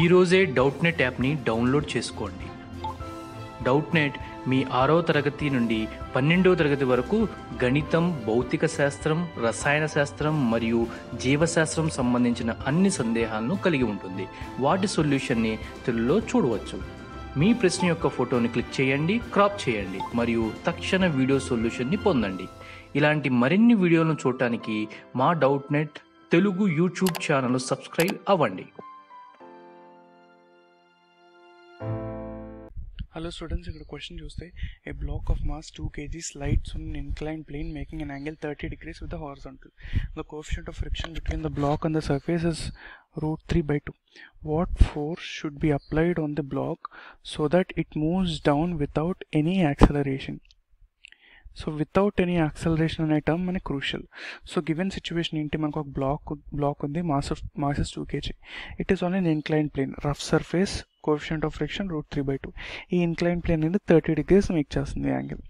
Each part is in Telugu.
ఈ రోజే డౌట్నెట్ యాప్ని డౌన్లోడ్ చేసుకోండి. డౌట్నెట్ మీ 6వ తరగతి నుండి 12వ తరగతి వరకు గణితం, భౌతిక శాస్త్రం, రసాయన శాస్త్రం మరియు జీవశాస్త్రం సంబంధించిన అన్ని సందేహాలను కలిగి ఉంటుంది. వాటి సొల్యూషన్ని తెలుగులో చూడవచ్చు. మీ ప్రశ్న యొక్క ఫోటోని క్లిక్ చేయండి, క్రాప్ చేయండి మరియు తక్షణ వీడియో సొల్యూషన్ని పొందండి. ఇలాంటి మరిన్ని వీడియోలను చూడటానికి మా Doubtnut Telugu YouTube channel subscribe అవ్వండి. Hello students, here question chuste a block of mass 2 kg slides on an inclined plane making an angle 30 degrees with the horizontal. The coefficient of friction between the block and the surface is √3/2. What force should be applied on the block so that it moves down without any acceleration? So without any acceleration అనే టర్మ్ మనకి క్రూషియల్. సో గివెన్ సిచ్యువేషన్ ఏంటి, మనకు ఒక బ్లాక్ ఉంది, mass 2 kg, it is on an incline plane, rough surface, coefficient of friction √3/2. ఈ ఇన్క్లైన్ ప్లేన్ అనేది 30 degrees మేక్ చేస్తుంది యాంగిల్.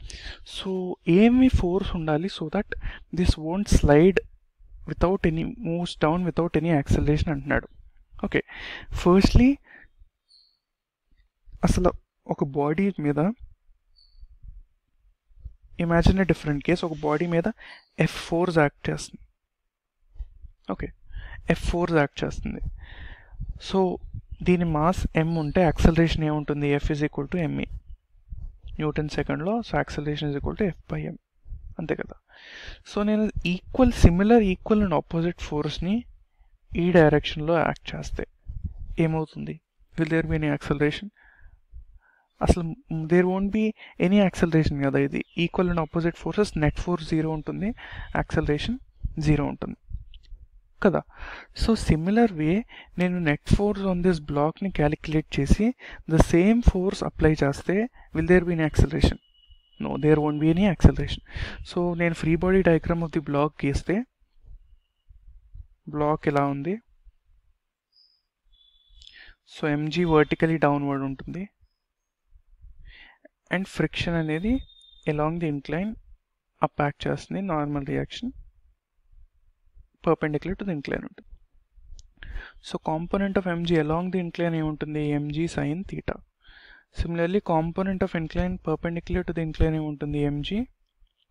సో ఏమి ఫోర్స్ ఉండాలి so that this won't slide without any moves down without any acceleration అంటున్నాడు. ఓకే, ఫస్ట్లీ అసలు ఒక బాడీ మీద, ఇమాజిన్ ఏ డిఫరెంట్ కేస్, ఒక బాడీ మీద F4 యాక్ట్ చేస్తుంది. ఓకే, F4 యాక్ట్ చేస్తుంది. సో దీని మాస్ m ఉంటే యాక్సలరేషన్ ఏముంటుంది, F = ma, Nm/s. So acceleration F/m, అంతే కదా. సో నేను ఈక్వల్ అండ్ ఆపోజిట్ ఫోర్స్ని ఈ డైరెక్షన్లో యాక్ట్ చేస్తే ఏమవుతుంది, will there be any acceleration? అసలు there won't be any acceleration కదా. ఇది equal and opposite forces, net force 0 ఉంటుంది, యాక్సలరేషన్ 0 ఉంటుంది కదా. సో సిమిలర్ వే నేను నెట్ ఫోర్స్ ఆన్ దిస్ బ్లాక్ని క్యాలిక్యులేట్ చేసి ద సేమ్ ఫోర్స్ అప్లై చేస్తే will there be any acceleration? No, there won't be any acceleration. So నేను free body diagram of the block గీస్తే, బ్లాక్ ఎలా ఉంది, సో mg వర్టికలీ డౌన్వర్డ్ ఉంటుంది అండ్ ఫ్రిక్షన్ అనేది along the incline up act చేస్తుంది, normal reaction perpendicular to the incline ఉంటుంది. So component of mg along the incline ఏముంటుంది, mg sin θ. Similarly component of incline perpendicular to the incline ఏముంటుంది, mg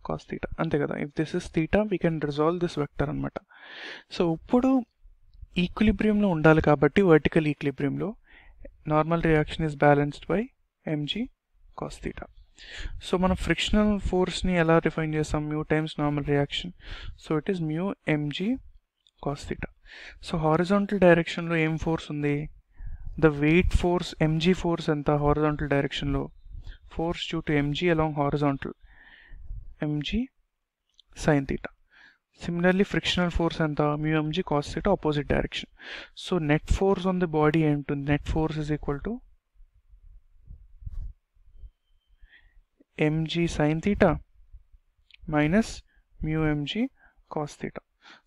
cos θ, అంతే కదా. If this is θ, we can resolve this vector అనమాట. సో ఇప్పుడు ఈక్విలిబ్రియంలో ఉండాలి కాబట్టి, వర్టికల్ ఈక్విలిబ్రియంలో normal reaction is balanced by mg cos θ. So మనం ఫ్రిక్షనల్ ఫోర్స్ని ఎలా డిఫైన్ చేస్తాం, μ times normal reaction. So it is μ mg cos θ. So horizontal డైరెక్షన్లో ఏం ఫోర్స్ ఉంది, the weight force, mg force ఎంత హారిజాంటల్ డైరెక్షన్లో, force due to mg along horizontal, mg sin θ. Similarly frictional force ఎంత, μ mg cos θ, opposite direction. So net force on the body ఏంటుంది, net force = mg sin θ minus μ mg cos θ.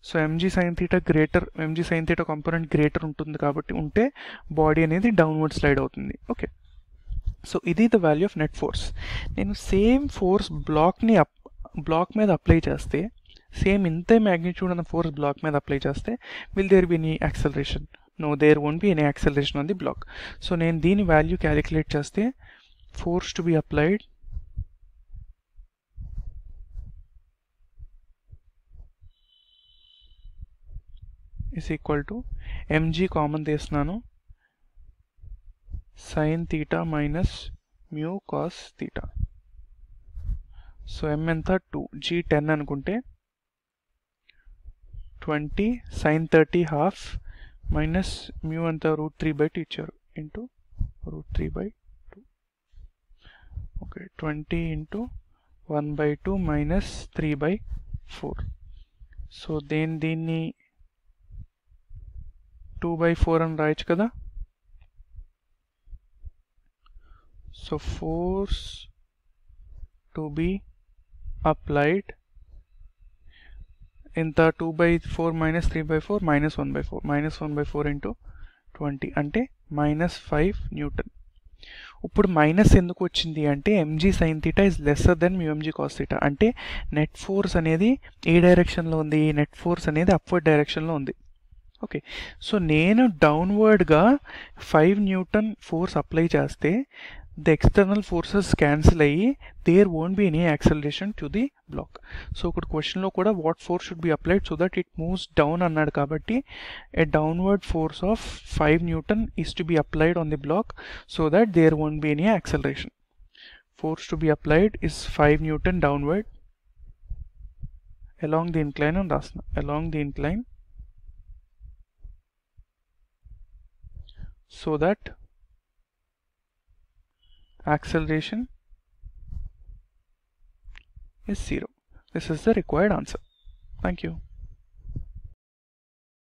So mg sin θ component greater ఉంటుంది కాబట్టి, ఉంటే బాడీ అనేది డౌన్వర్డ్ స్లైడ్ అవుతుంది. ఓకే, సో ఇది the value of net force. నేను సేమ్ ఫోర్స్ బ్లాక్ మీద అప్లై చేస్తే, సేమ్ ఇంతే మ్యాగ్నిట్యూడ్ అన్న ఫోర్స్ బ్లాక్ మీద అప్లై చేస్తే will there be any acceleration? No, there won't be any acceleration on the block. So నేను దీని వాల్యూ క్యాలిక్యులేట్ చేస్తే, force to be applied = mg common తీస్తున్నాను, sin θ minus μ cos θ. So m ఎంత, 2, g 10 అనుకుంటే 20 sin 30½ మైనస్ μ అంతా √3/2 ఇచ్చారు, into √3/2. Okay, 20 into 1/2 minus 3/4. So దీన్ని 2/4 అని రాయొచ్చు కదా. So force to be applied ఇంత, 2/4 మైనస్ 3/4 మైనస్ 1/4, ఇంటూ 20 అంటే -5 N. ఇప్పుడు మైనస్ ఎందుకు వచ్చింది అంటే, mg sin θ is lesser than μ mg cos θ. అంటే నెట్ ఫోర్స్ అనేది ఏ డైరెక్షన్లో ఉంది, నెట్ ఫోర్స్ అనేది అప్వర్డ్ డైరెక్షన్లో ఉంది. ఓకే సో నేను డౌన్వర్డ్గా 5 Newton ఫోర్స్ అప్లై చేస్తే the external forces cancel ayi, there won't be any acceleration to the block. So could question lo kuda what force should be applied so that it moves down annadu kabatti a downward force of 5 Newton is to be applied on the block so that there won't be any acceleration. Force to be applied is 5 Newton downward along the incline and rasna along the incline so that acceleration is 0. This is the required answer. Thank you.